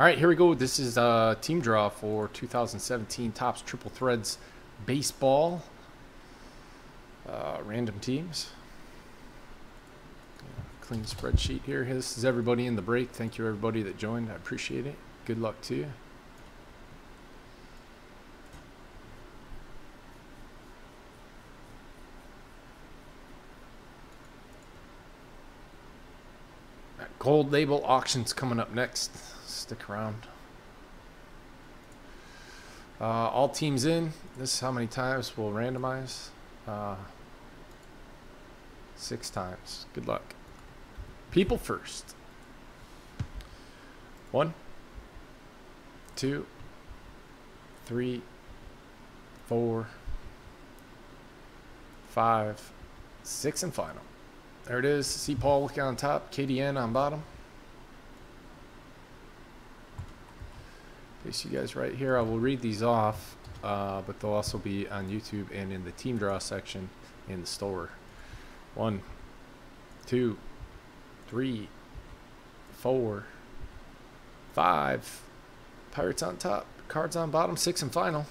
All right, here we go. This is a team draw for 2017 Topps Triple Threads Baseball. Random teams. Clean spreadsheet here. This is everybody in the break. Thank you, everybody that joined. I appreciate it. Good luck to you. That gold label auction's coming up next. Stick around. All teams in. This is how many times we'll randomize. 6 times. Good luck. People first. 1, 2, 3, 4, 5, 6, and final. There it is. C. Paul Wick on top, KDN on bottom. Place you guys right here. I will read these off, but they'll also be on YouTube and in the team draw section in the store. 1, 2, 3, 4, 5. Pirates on top, Cards on bottom, 6 and final.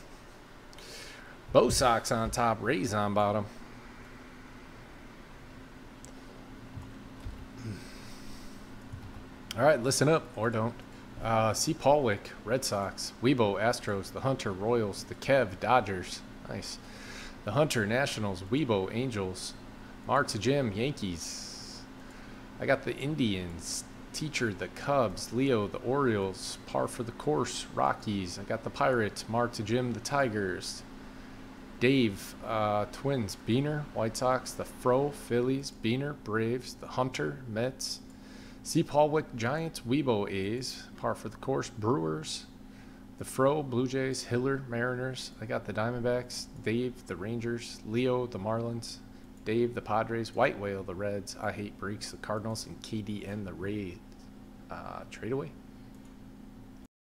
Bo Sox on top, Rays on bottom. All right, listen up or don't. C. Paul Wick, Red Sox. Weebo, Astros. The Hunter, Royals. The Kev, Dodgers. Nice. The Hunter, Nationals. Weebo, Angels. Mar to Jim, Yankees. I got the Indians, Teacher, the Cubs, Leo, the Orioles, Par for the Course, Rockies. I got the Pirates, Mar to Jim, the Tigers, Dave, Twins, Beaner, White Sox, the Fro, Phillies, Beaner, Braves, the Hunter, Mets, C. Paul Wick, Giants, Weebo, A's, Par for the Course, Brewers, the Fro, Blue Jays, Hiller, Mariners. I got the Diamondbacks, Dave, the Rangers, Leo, the Marlins, Dave, the Padres, White Whale, the Reds, I Hate Breaks, the Cardinals, and KDN, the Rays. Trade away.